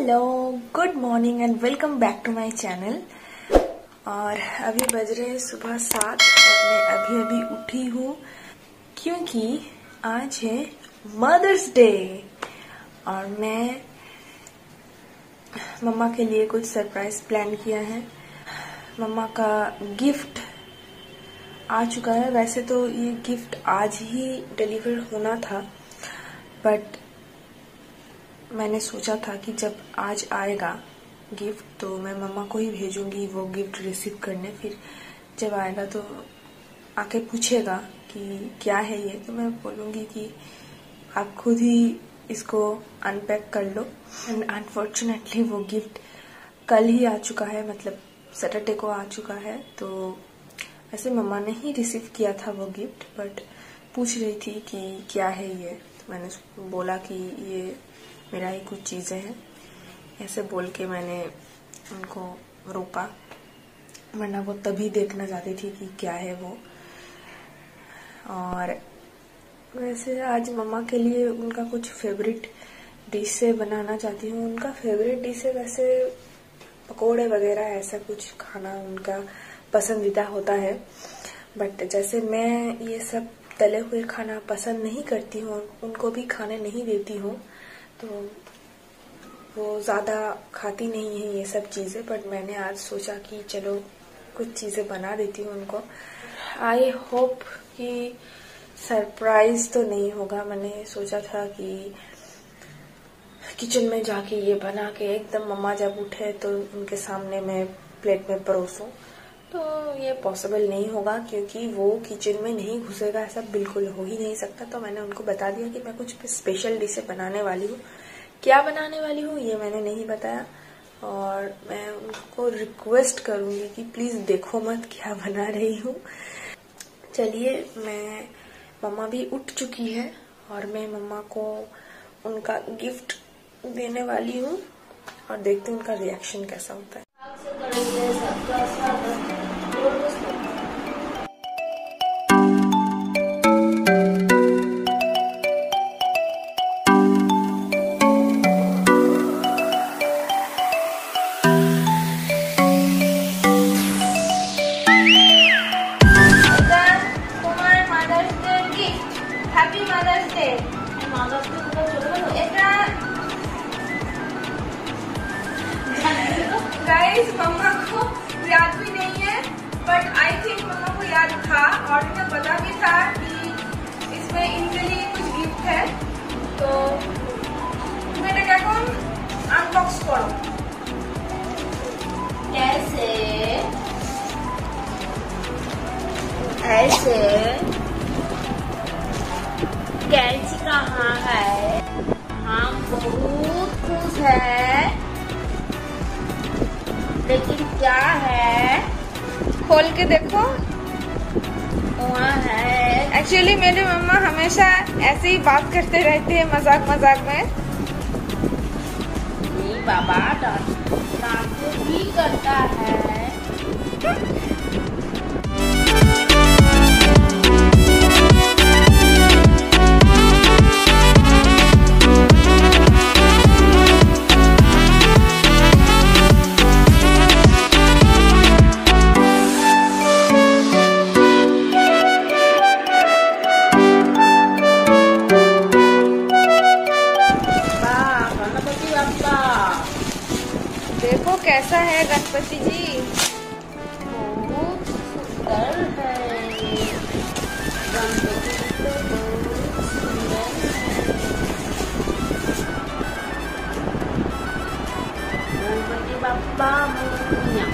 Hello good morning and welcome back to my channel. और अभी बज रहे हैं सुबह 7 और मैं अभी अभी उठी हूँ क्योंकि आज है मदर्स डे और मैं मम्मा के लिए कुछ सरप्राइज प्लान किया है। मम्मा का गिफ्ट आ चुका है, वैसे तो ये गिफ्ट आज ही डिलीवर होना था बट मैंने सोचा था कि जब आज आएगा गिफ्ट तो मैं मम्मा को ही भेजूंगी वो गिफ्ट रिसीव करने, फिर जब आएगा तो आके पूछेगा कि क्या है ये, तो मैं बोलूँगी कि आप खुद ही इसको अनपैक कर लो। एंड अनफॉर्चुनेटली वो गिफ्ट कल ही आ चुका है, मतलब सैटरडे को आ चुका है। तो वैसे मम्मा ने ही रिसीव किया था वो गिफ्ट, बट पूछ रही थी कि क्या है ये, तो मैंने उसको बोला कि ये मेरा ही कुछ चीज़ें हैं, ऐसे बोल के मैंने उनको रोका, वरना वो तभी देखना चाहती थी कि क्या है वो। और वैसे आज मम्मा के लिए उनका कुछ फेवरेट डिश से बनाना चाहती हूँ। उनका फेवरेट डिश है वैसे पकोड़े वगैरह, ऐसा कुछ खाना उनका पसंदीदा होता है, बट जैसे मैं ये सब तले हुए खाना पसंद नहीं करती हूँ, उनको भी खाने नहीं देती हूँ, तो वो ज़्यादा खाती नहीं है ये सब चीज़ें। बट मैंने आज सोचा कि चलो कुछ चीज़ें बना देती हूँ उनको। आई होप कि सरप्राइज़ तो नहीं होगा। मैंने सोचा था कि किचन में जाके ये बना के एकदम मम्मा जब उठे तो उनके सामने मैं प्लेट में परोसूँ, तो ये पॉसिबल नहीं होगा क्योंकि वो किचन में नहीं घुसेगा, ऐसा बिल्कुल हो ही नहीं सकता। तो मैंने उनको बता दिया कि मैं कुछ स्पेशल डिशें बनाने वाली हूँ, क्या बनाने वाली हूँ ये मैंने नहीं बताया। और मैं उनको रिक्वेस्ट करूँगी कि प्लीज़ देखो मत क्या बना रही हूँ। चलिए, मैं मम्मा भी उठ चुकी है और मैं मम्मा को उनका गिफ्ट देने वाली हूँ और देखती हूँ उनका रिएक्शन कैसा होता है। गाइस, मम्मा को याद भी नहीं है बट आई थिंक मम्मा को याद था और उन्हें पता भी था कि इसमें इनके लिए कुछ गिफ्ट है। तो मैंने क्या कहा, अनबॉक्स करो। कैसे ऐसे कैंची कहाँ है? हम बहुत खुश है, लेकिन क्या है खोल के देखो। वहाँ है। एक्चुअली मेरी मम्मा हमेशा ऐसे ही बात करते रहती है मजाक मजाक में। नहीं बाबा, डांटो भी करता है। देखो कैसा है गणपति जी, बहुत सुंदर है गणपति जी, तो बहुत सुंदर है। गणपति बाप्पा मोरिया।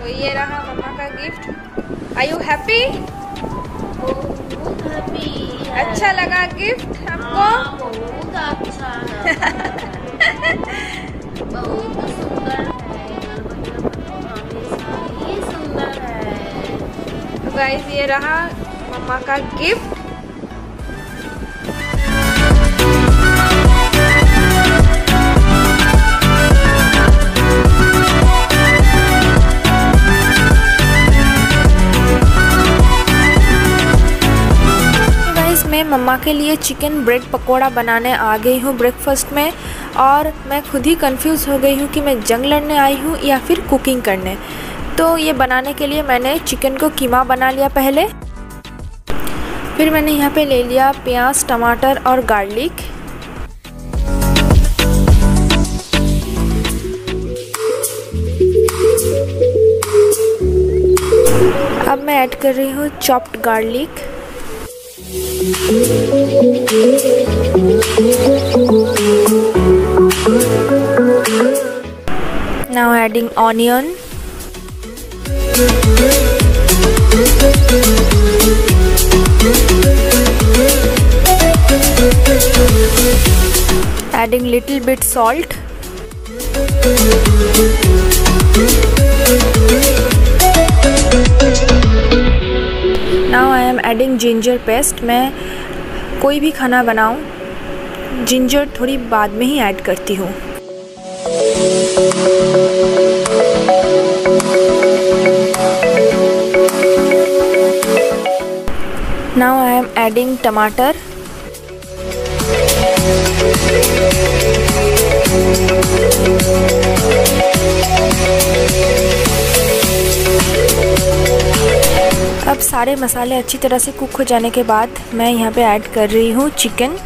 तो ये रहा मम्मा का गिफ्ट। Are you happy? बहुत हैप्पी। अच्छा लगा गिफ्ट हमको? बहुत अच्छा है। बहुत सुंदर है, सुंदर है। तो गाइस, ये रहा मम्मा का गिफ्ट। मम्मा के लिए चिकन ब्रेड पकोड़ा बनाने आ गई हूँ ब्रेकफास्ट में। और मैं खुद ही कंफ्यूज हो गई हूँ कि मैं जंग लड़ने आई हूँ या फिर कुकिंग करने। तो ये बनाने के लिए मैंने चिकन को कीमा बना लिया पहले। फिर मैंने यहाँ पे ले लिया प्याज, टमाटर और गार्लिक। अब मैं ऐड कर रही हूँ chopped garlic. Now adding onion. Adding little bit salt. Now I am adding ginger paste. मैं कोई भी खाना बनाऊँ जिंजर थोड़ी बाद में ही ऐड करती हूँ। Now I am adding tomato. अब सारे मसाले अच्छी तरह से कुक हो जाने के बाद मैं यहाँ पे ऐड कर रही हूँ चिकन।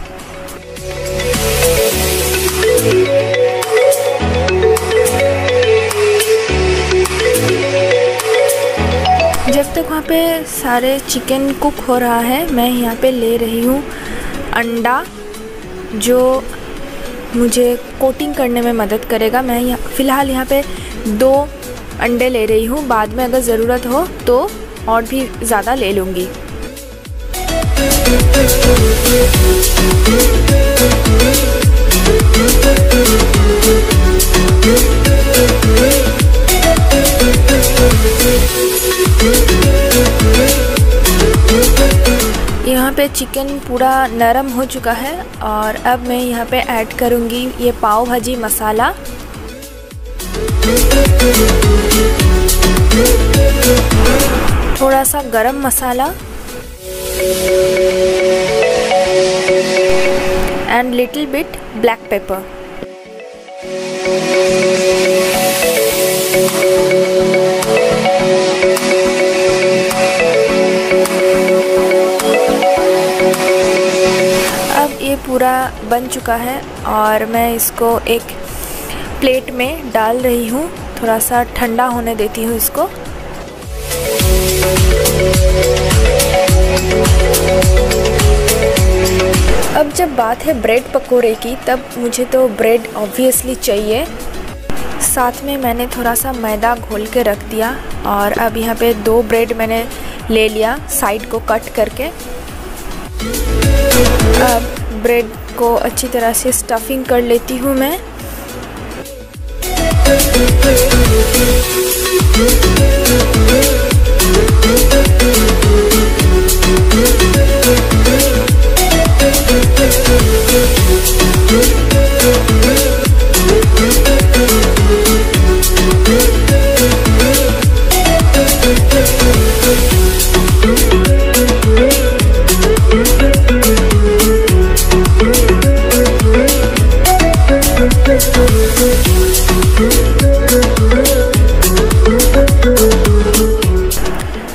जब तक वहाँ पे सारे चिकन कुक हो रहा है, मैं यहाँ पे ले रही हूँ अंडा जो मुझे कोटिंग करने में मदद करेगा। मैं यहाँ फ़िलहाल यहाँ पे 2 अंडे ले रही हूँ, बाद में अगर ज़रूरत हो तो और भी ज़्यादा ले लूँगी। यहाँ पे चिकन पूरा नरम हो चुका है और अब मैं यहाँ पे ऐड करूँगी ये पाव भाजी मसाला। थोड़ा सा गरम मसाला and little bit black pepper. अब ये पूरा बन चुका है और मैं इसको एक प्लेट में डाल रही हूँ। थोड़ा सा ठंडा होने देती हूँ इसको। अब जब बात है ब्रेड पकोड़े की, तब मुझे तो ब्रेड ऑब्वियसली चाहिए। साथ में मैंने थोड़ा सा मैदा घोल के रख दिया और अब यहाँ पे 2 ब्रेड मैंने ले लिया साइड को कट करके। अब ब्रेड को अच्छी तरह से स्टफिंग कर लेती हूँ मैं।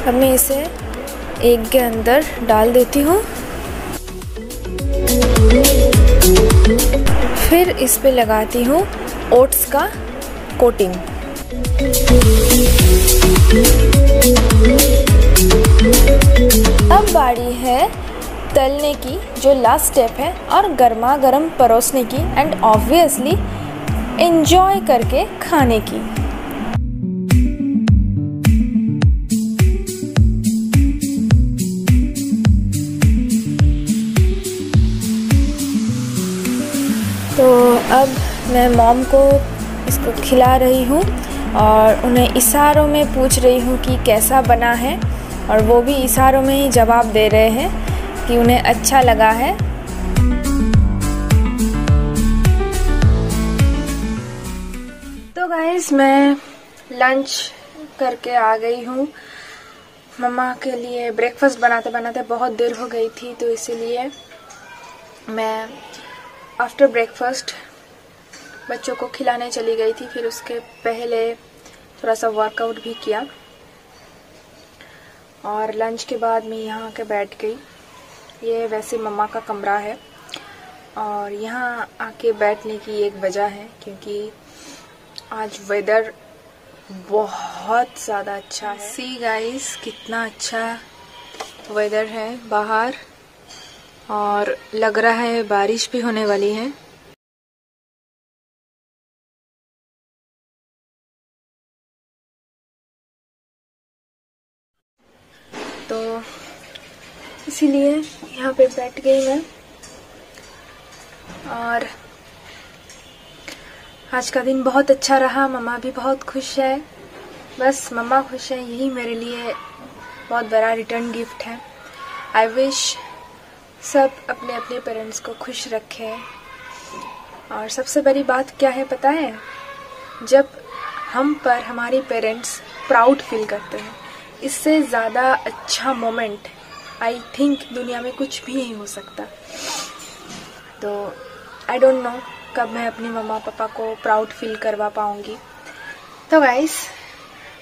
अब मैं इसे एग के अंदर डाल देती हूँ। फिर इस पे लगाती हूँ ओट्स का कोटिंग। अब बारी है तलने की, जो लास्ट स्टेप है, और गर्मा गर्म परोसने की एंड ऑब्वियसली एंजॉय करके खाने की। तो अब मैं मॉम को इसको खिला रही हूँ और उन्हें इशारों में पूछ रही हूँ कि कैसा बना है, और वो भी इशारों में ही जवाब दे रहे हैं कि उन्हें अच्छा लगा है। तो गाइस, मैं लंच करके आ गई हूँ मम्मा के लिए ब्रेकफास्ट बनाते बनाते बहुत देर हो गई थी, तो इसीलिए मैं आफ्टर ब्रेकफास्ट बच्चों को खिलाने चली गई थी। फिर उसके पहले थोड़ा सा वर्कआउट भी किया और लंच के बाद मैं यहाँ आके बैठ गई। ये वैसे मम्मा का कमरा है और यहाँ आके बैठने की एक वजह है क्योंकि आज वेदर बहुत ज़्यादा अच्छा है। सी गाइस, कितना अच्छा वेदर है बाहर और लग रहा है बारिश भी होने वाली है। तो इसीलिए यहाँ पे बैठ गई मैं और आज का दिन बहुत अच्छा रहा। मम्मा भी बहुत खुश है, बस मम्मा खुश है यही मेरे लिए बहुत बड़ा रिटर्न गिफ्ट है। आई विश सब अपने अपने पेरेंट्स को खुश रखें। और सबसे बड़ी बात क्या है पता है, जब हम पर हमारे पेरेंट्स प्राउड फील करते हैं, इससे ज़्यादा अच्छा मोमेंट आई थिंक दुनिया में कुछ भी नहीं हो सकता। तो आई डोंट नो कब मैं अपनी मम्मा पापा को प्राउड फील करवा पाऊँगी। तो गाइस,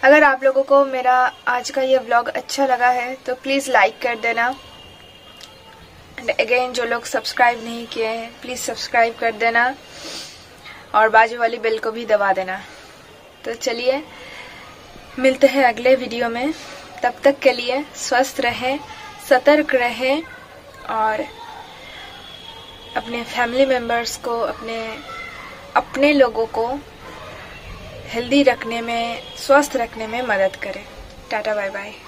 अगर आप लोगों को मेरा आज का ये व्लॉग अच्छा लगा है तो प्लीज़ लाइक कर देना। एंड अगेन, जो लोग सब्सक्राइब नहीं किए हैं प्लीज़ सब्सक्राइब कर देना और बाजू वाली बेल को भी दबा देना। तो चलिए मिलते हैं अगले वीडियो में, तब तक के लिए स्वस्थ रहें, सतर्क रहें और अपने फैमिली मेम्बर्स को, अपने लोगों को हेल्दी रखने में, स्वस्थ रखने में मदद करें। Tata, bye bye.